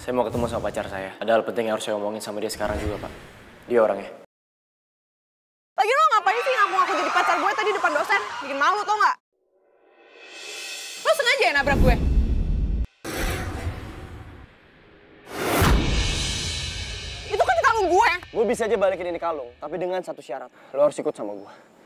Saya mau ketemu sama pacar saya. Ada hal penting yang harus saya omongin sama dia sekarang juga, Pak. Dia orangnya. Lagi lo ngapain sih ngaku-ngaku jadi pacar gue tadi depan dosen? Bikin malu tau nggak? Lo sengaja ya nabrak gue? Itu kan kalung gue. Gue bisa aja balikin ini kalung, tapi dengan satu syarat. Lo harus ikut sama gue.